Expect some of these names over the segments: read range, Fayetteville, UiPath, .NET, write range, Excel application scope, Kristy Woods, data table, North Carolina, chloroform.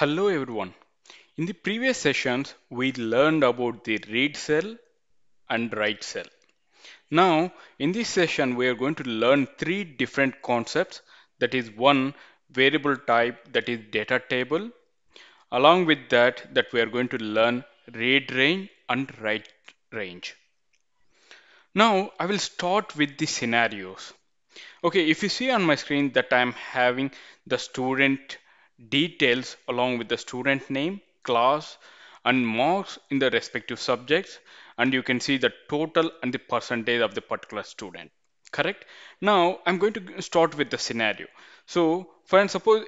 Hello everyone. In the previous sessions, we learned about the read cell and write cell. Now, in this session, we are going to learn three different concepts. That is one, variable type, that is data table. Along with that we are going to learn read range and write range. Now, I will start with the scenarios. Okay, if you see on my screen that I'm having the student details along with the student name, class and marks in the respective subjects, and you can see the total and the percentage of the particular student. Correct? Now I'm going to start with the scenario. So for instance, suppose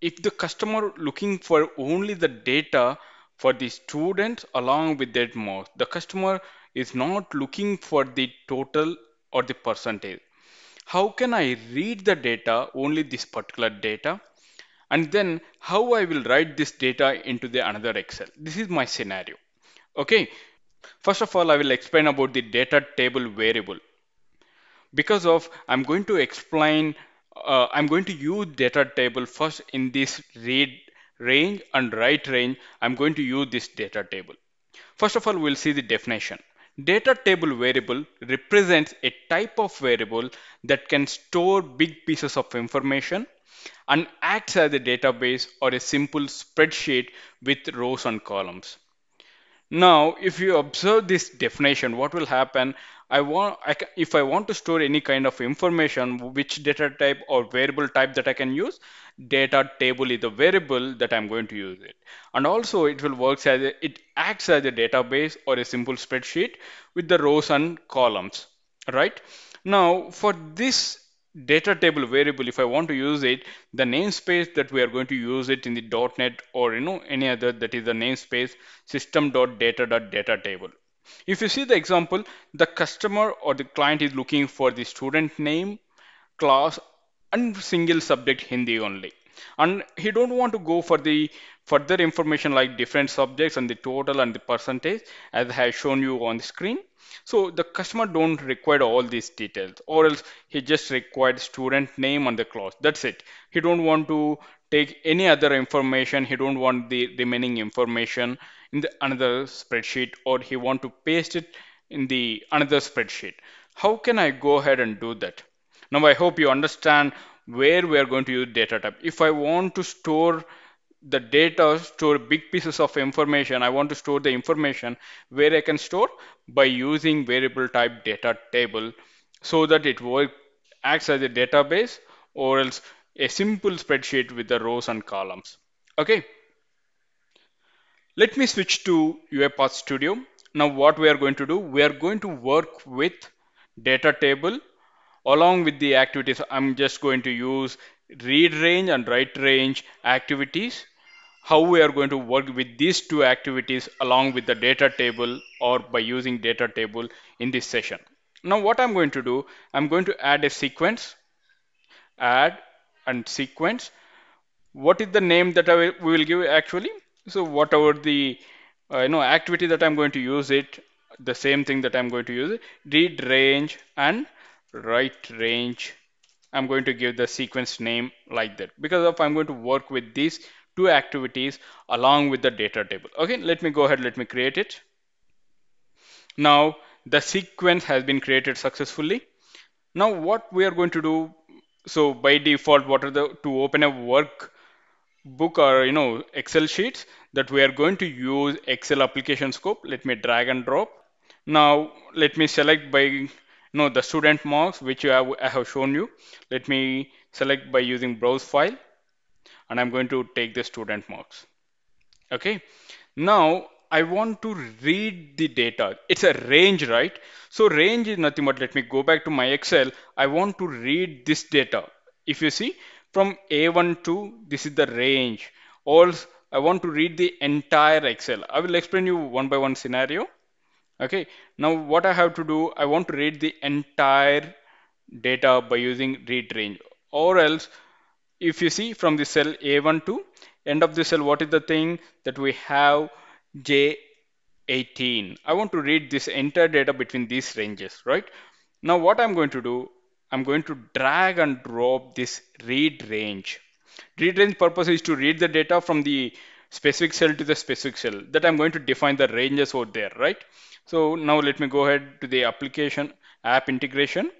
if the customer looking for only the data for the students along with their marks, the customer is not looking for the total or the percentage. How can I read the data, only this particular data? And then how I will write this data into the another Excel. This is my scenario. Okay. First of all, I will explain about the data table variable. Because of I'm going to use data table first in this read range and write range. I'm going to use this data table. First of all, we'll see the definition. Data table variable represents a type of variable that can store big pieces of information and acts as a database or a simple spreadsheet with rows and columns. Now, if you observe this definition, what will happen? If I want to store any kind of information, which data type or variable type that I can use, data table is the variable that I'm going to use it. And also it will work as it acts as a database or a simple spreadsheet with the rows and columns, right? Now for this data table variable, if I want to use it, the namespace that we are going to use it in the .NET or any other, that is the namespace system.data.data table. If you see the example, the customer or the client is looking for the student name, class and single subject Hindi only, and he don't want to go for the further information like different subjects and the total and the percentage as I have shown you on the screen. So the customer don't require all these details, or else he just required student name and the class. That's it. He don't want to take any other information. He don't want the remaining information in the another spreadsheet, or he want to paste it in the another spreadsheet. How can I go ahead and do that? Now I hope you understand where we are going to use data type. If I want to store the data, store big pieces of information, I want to store the information, where I can store by using variable type data table, so that it acts as a database or else a simple spreadsheet with the rows and columns. Okay. Let me switch to UiPath Studio. Now what we are going to do, we are going to work with data table. Along with the activities, I'm just going to use read range and write range activities. How we are going to work with these two activities along with the data table or by using data table in this session. Now what I'm going to do, I'm going to add a sequence, add and sequence. What is the name that we will give actually? So whatever the activity that I'm going to use it, the same thing that I'm going to use it, read range and write range. I'm going to give the sequence name like that because I'm going to work with these two activities along with the data table. Okay, let me go ahead, let me create it. Now the sequence has been created successfully. Now what we are going to do, so by default, what are to open a workbook or Excel sheets, that we are going to use Excel application scope. Let me drag and drop. Now let me select by the student marks, which I have shown you. Let me select by using browse file, and I'm going to take the student marks. Okay. Now I want to read the data. It's a range, right? So range is nothing but, let me go back to my Excel. I want to read this data. If you see from A1 to, this is the range. Or I want to read the entire Excel. I will explain you one by one scenario. Okay, now what I have to do, I want to read the entire data by using read range, or else if you see from the cell A1 to end of the cell, what is the thing that we have, J18. I want to read this entire data between these ranges, right? Now what I'm going to do, I'm going to drag and drop this read range. Read range purpose is to read the data from the specific cell to the specific cell. That I'm going to define the ranges out there, right? So now let me go ahead to the application app integration.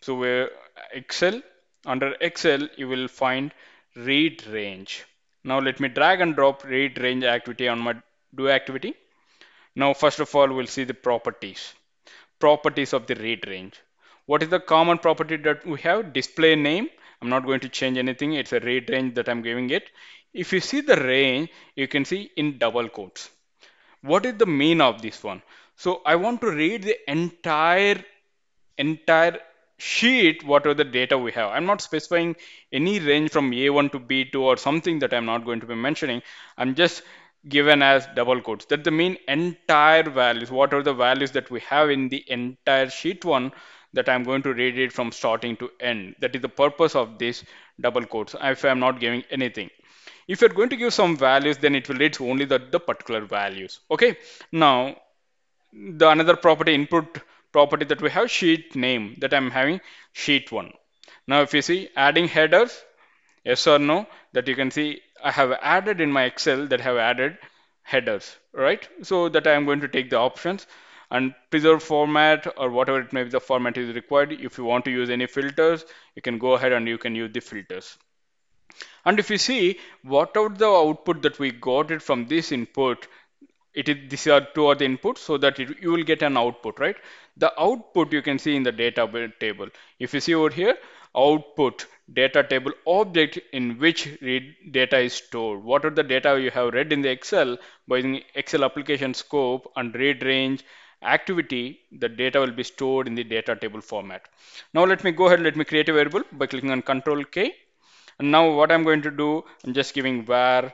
So we're Excel, under Excel, you will find read range. Now let me drag and drop read range activity on my do activity. Now, first of all, we'll see the properties of the read range. What is the common property that we have? Display name. I'm not going to change anything. It's a read range that I'm giving it. If you see the range, you can see in double quotes. What is the mean of this one? So I want to read the entire sheet, whatever the data we have. I'm not specifying any range from A1 to B2 or something that I'm not going to be mentioning. I'm just given as double quotes. That's the mean entire values. What are the values that we have in the entire sheet one that I'm going to read it from starting to end. That is the purpose of this double quotes. If I'm not giving anything. If you're going to give some values, then it will read only the particular values. Okay. Now, the another property, input property that we have, sheet name, that I'm having sheet one. Now, if you see adding headers, yes or no, that you can see I have added in my Excel that have added headers, right? So that I'm going to take the options and preserve format or whatever it may be, the format is required. If you want to use any filters, you can go ahead and you can use the filters. And if you see whatever the output that we got it from this input, it is these are two other inputs, so that you will get an output, right? The output you can see in the data table. If you see over here, output data table object in which read data is stored. What are the data you have read in the Excel by using Excel application scope and read range activity? The data will be stored in the data table format. Now let me go ahead. Let me create a variable by clicking on Control K. And now what I'm going to do, I'm just giving var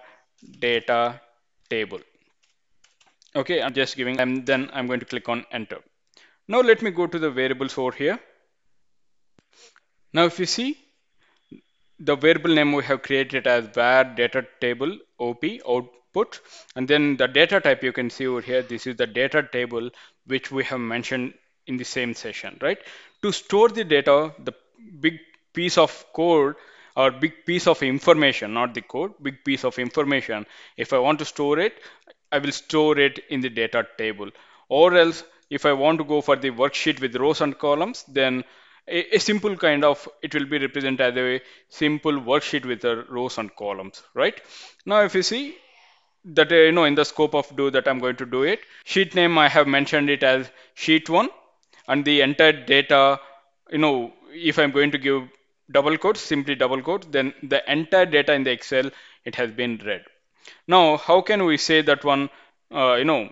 data table. Okay, I'm just giving, and then I'm going to click on enter. Now let me go to the variables over here. Now if you see the variable name we have created as var data table OP output, and then the data type you can see over here, this is the data table which we have mentioned in the same session, right? To store the data, the big piece of code or big piece of information, not the code, big piece of information. If I want to store it, I will store it in the data table, or else if I want to go for the worksheet with rows and columns, then a simple kind of, it will be represented as a simple worksheet with the rows and columns, right? Now, if you see that, you know, in the scope of do that I'm going to do it, sheet name, I have mentioned it as sheet one, and the entire data, you know, if I'm going to give double quotes, simply double quotes, then the entire data in the Excel, it has been read. Now, how can we say that one, you know,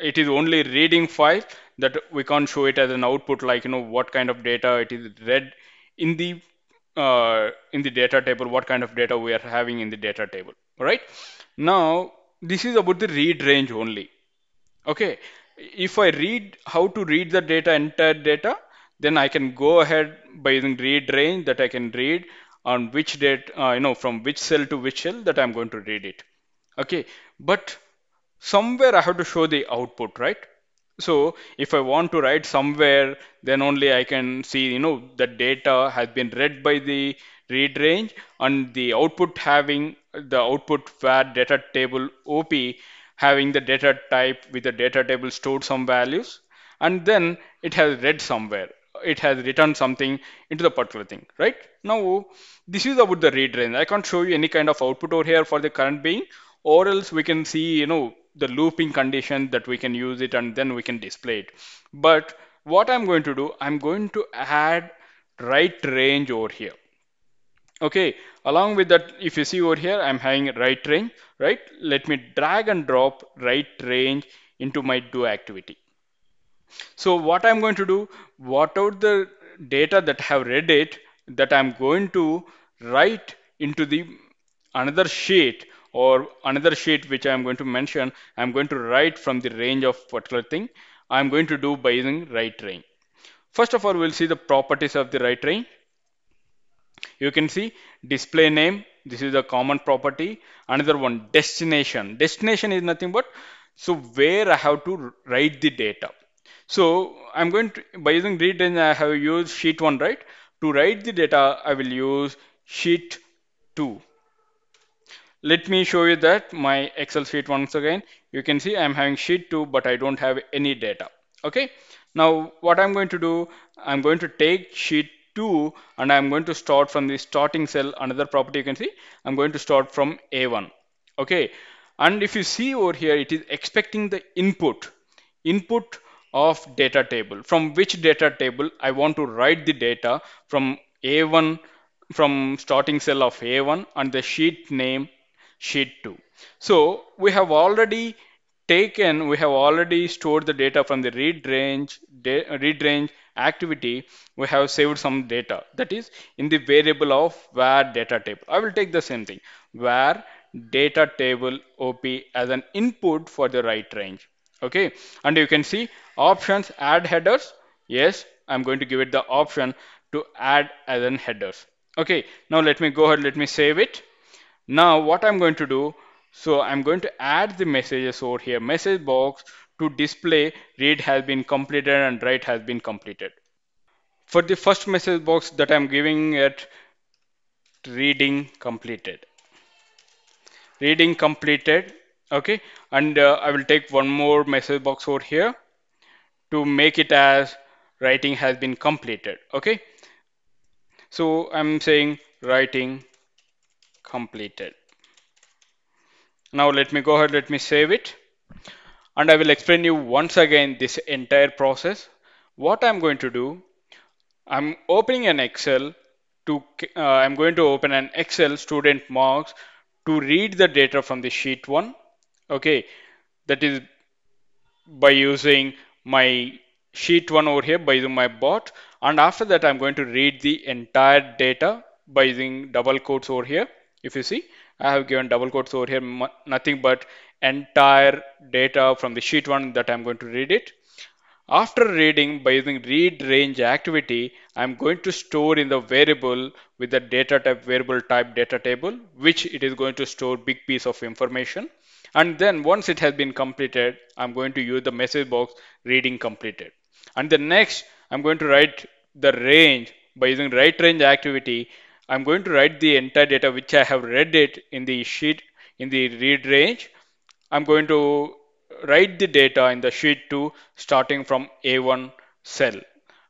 it is only reading file, that we can't show it as an output, like, you know, what kind of data it is read in the data table, what kind of data we are having in the data table, right? Now, this is about the read range only. Okay. If I read how to read the data, entire data, then I can go ahead by using read range that I can read on which data, you know, from which cell to which cell that I'm going to read it. Okay. But somewhere I have to show the output, right? So if I want to write somewhere, then only I can see, you know, the data has been read by the read range and the output having the output var data table OP having the data type with the data table stored some values, and then it has read somewhere. It has returned something into the particular thing, right? Now, this is about the read range. I can't show you any kind of output over here for the current being, or else we can see, you know, the looping condition that we can use it and then we can display it. But what I'm going to do, I'm going to add write range over here. Okay, along with that, if you see over here, I'm having write range, right? Let me drag and drop write range into my do activity. So what I'm going to do, whatever the data that have read it, that I'm going to write into the another sheet, or another sheet which I'm going to mention, I'm going to write from the range of particular thing. I'm going to do by using write range. First of all, we'll see the properties of the write range. You can see display name. This is a common property. Another one, destination. Destination is nothing but, so where I have to write the data. So I'm going to, by using read range, I have used sheet one, right? To write the data, I will use sheet two. Let me show you that my Excel sheet once again. You can see I'm having sheet 2, but I don't have any data. Okay. Now what I'm going to do, I'm going to take sheet 2 and I'm going to start from the starting cell. Another property you can see, I'm going to start from A1. Okay. And if you see over here, it is expecting the input of data table, from which data table I want to write the data from A1, from starting cell of A1, and the sheet name sheet 2. So we have already stored the data from the read range activity. We have saved some data, that is in the variable of var data table. I will take the same thing, var data table op as an input for the write range. Okay, and you can see options, add headers. Yes, I'm going to give it the option to add as an headers. Okay, now let me go ahead, let me save it. Now what I'm going to do, so I'm going to add the messages over here, message box, to display read has been completed and write has been completed. For the first message box that I'm giving it, reading completed. Reading completed. Okay, and I will take one more message box over here to make it as writing has been completed. Okay, so I'm saying writing completed. Now let me go ahead, let me save it, and I will explain you once again this entire process. What I'm going to do, I'm opening an Excel to I'm going to open an Excel student marks to read the data from the sheet 1. Okay, that is by using my sheet 1 over here, by using my bot, and after that I'm going to read the entire data by using double quotes over here. If you see, I have given double quotes over here, nothing but entire data from the sheet 1 that I'm going to read it. After reading, by using read range activity, I'm going to store in the variable with the data type variable type data table, which it is going to store big piece of information. And then once it has been completed, I'm going to use the message box reading completed. And the next, I'm going to write the range by using write range activity. I'm going to write the entire data which I have read it in the sheet, in the read range. I'm going to write the data in the sheet 2 starting from A1 cell,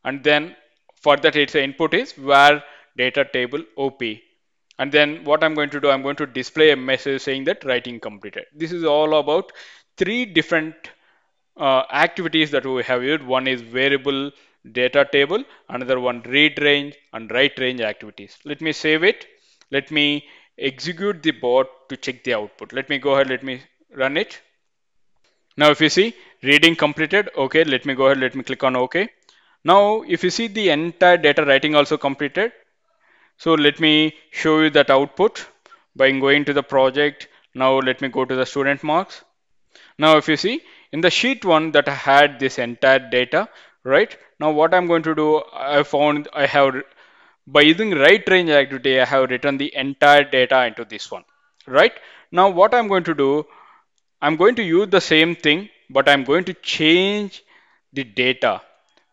and then for that its input is var data table op, and then what I'm going to do, I'm going to display a message saying that writing completed. This is all about three different activities that we have used. One is variable data table, another one read range, and write range activities. Let me save it, let me execute the bot to check the output. Let me go ahead, let me run it. Now if you see, reading completed. Okay, let me go ahead, let me click on OK. Now if you see, the entire data writing also completed. So let me show you that output by going to the project. Now let me go to the student marks. Now if you see, in the sheet 1 that I had this entire data, right? Now what I'm going to do, I found I have, by using write range activity, I have written the entire data into this one, right? Now what I'm going to do, I'm going to use the same thing, but I'm going to change the data.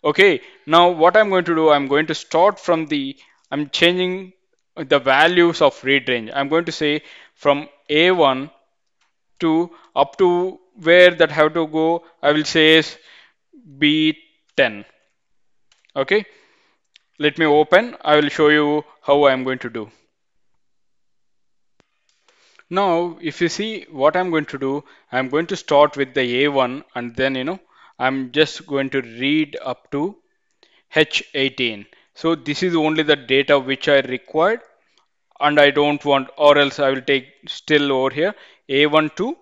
Okay, now what I'm going to do, I'm going to start from the, I'm changing the values of read range. I'm going to say from A1 to up to where that have to go, I will say is B10. Okay, let me open, I will show you how I'm going to do. Now if you see what I'm going to do, I'm going to start with the A1, and then I'm just going to read up to H18. So this is only the data which I required, and I don't want, or else I will take still over here A1 to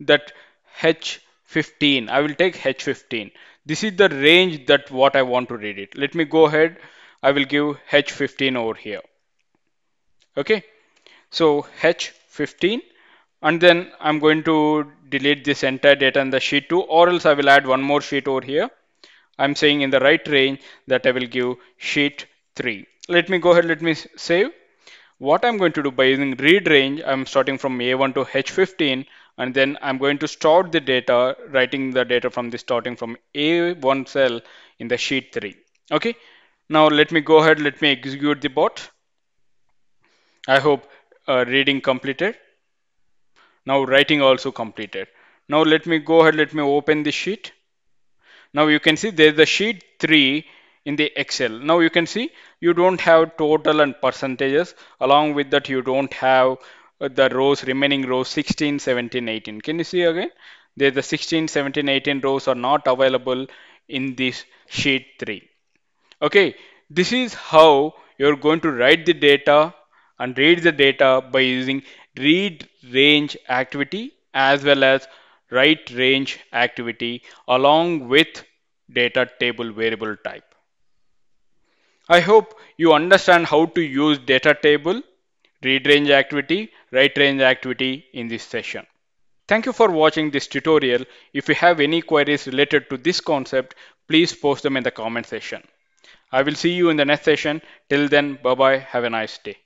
that H15. I will take H15. This is the range that what I want to read it. Let me go ahead, I will give H15 over here. Okay, so H15, and then I'm going to delete this entire data in the sheet 2, or else I will add one more sheet over here. I'm saying in the right range that I will give sheet 3. Let me go ahead, let me save. What I'm going to do, by using read range, I'm starting from A1 to H15, and then I'm going to start the data, writing the data from the starting from A1 cell in the sheet 3. Okay, now let me go ahead, let me execute the bot. I hope reading completed. Now writing also completed. Now let me go ahead, let me open the sheet. Now you can see there's the sheet 3 in the Excel. Now you can see you don't have total and percentages. Along with that, you don't have the rows, remaining rows 16, 17, 18. Can you see again? There's the 16, 17, 18 rows are not available in this sheet 3. Okay, this is how you're going to write the data and read the data by using read range activity as well as write range activity along with data table variable type. I hope you understand how to use data table, read range activity, write range activity in this session. Thank you for watching this tutorial. If you have any queries related to this concept, please post them in the comment section. I will see you in the next session. Till then, bye-bye. Have a nice day.